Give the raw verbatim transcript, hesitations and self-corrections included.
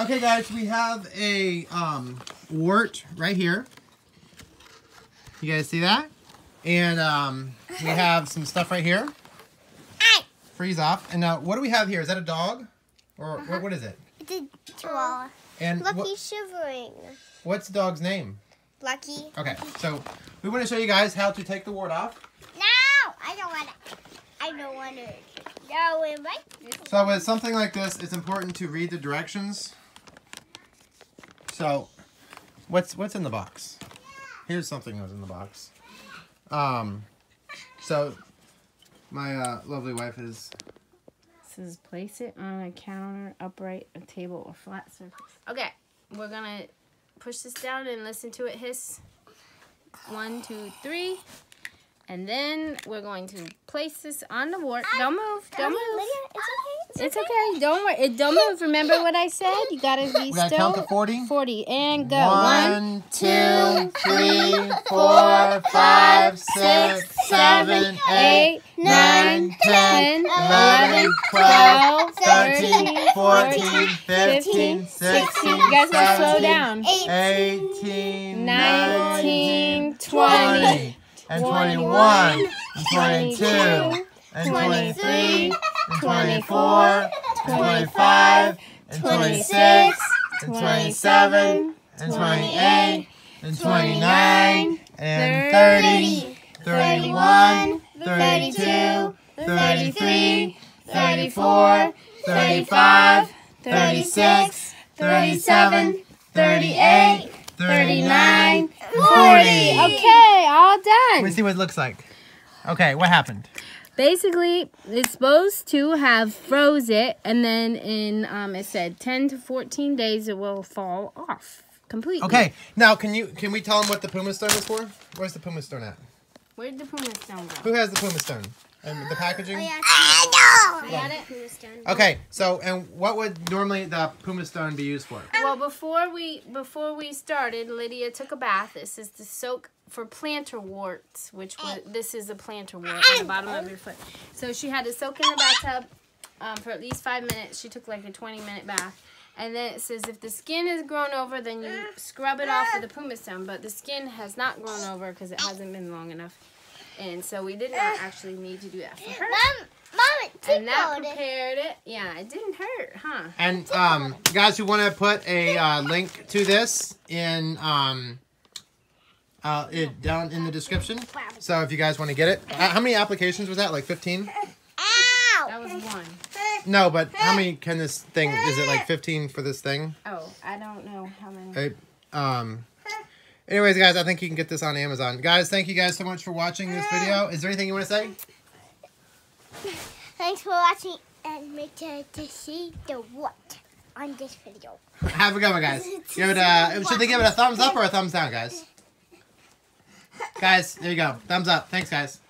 Okay, guys, we have a um, wart right here. You guys see that? And um, we have some stuff right here. Freeze off. And now, what do we have here? Is that a dog? Or uh-huh. what, what is it? It's a chihuahua. And Lucky's shivering. What's the dog's name? Lucky. Okay, so we want to show you guys how to take the wart off. No, I don't want it. I don't want it. No, it might. So with something like this, it's important to read the directions. So, what's what's in the box? Here's something that was in the box. Um, so my uh, lovely wife is. It says place it on a counter, upright, a table, or flat surface. Okay, we're gonna push this down and listen to it hiss. One, two, three. And then we're going to place this on the wart. Don't move. Don't move. It's okay. It's okay. Don't worry. It don't move. Remember what I said? You gotta be still. Count to forty. Forty and go. One, two, three, four, five, six, seven, eight, nine, ten, eleven, twelve, thirteen, fourteen, fifteen, sixteen. You guys gotta slow down. Eighteen, nineteen, twenty. And twenty-one, and twenty-two, and twenty-three, and twenty-four, and twenty-five, and twenty-six, and twenty-seven, and twenty-eight, and twenty-nine, and thirty, thirty-one, thirty-two, thirty-three, thirty-four, thirty-five, thirty-six, thirty-seven, thirty-eight, thirty-nine, forty. Okay, all done. Let's see what it looks like. Okay, what happened? Basically, it's supposed to have froze it, and then in, um, it said ten to fourteen days, it will fall off completely. Okay, now can you can we tell them what the Puma Stone is for? Where's the Puma Stone at? Where'd the Puma Stone go? Who has the Puma Stone? And the packaging? Oh, yeah. I know. I got it. Puma Stone. Okay, so and what would normally the Puma Stone be used for? Well, before we before we started, Lydia took a bath. This is the soak for plantar warts, which was, this is a plantar wart on the bottom of your foot. So she had to soak in the bathtub um, for at least five minutes. She took like a twenty minute bath. And then it says if the skin is grown over, then you scrub it off with the Puma Stone. But the skin has not grown over because it hasn't been long enough. And so we did not actually need to do that for her. Mom, Mom it tickled. And that prepared it. Yeah, it didn't hurt, huh? And um, guys, we want to put a uh, link to this in um, uh, it down in the description. So if you guys want to get it, uh, how many applications was that? Like fifteen? Ow! That was one. No, but how many can this thing? Is it like fifteen for this thing? Oh, I don't know how many. I, um. Anyways, guys, I think you can get this on Amazon. Guys, thank you guys so much for watching this video. Is there anything you want to say? Thanks for watching, and make sure to see the what on this video. Have a good one, guys. Give it a, should they give it a thumbs up or a thumbs down, guys? Guys, there you go. Thumbs up. Thanks, guys.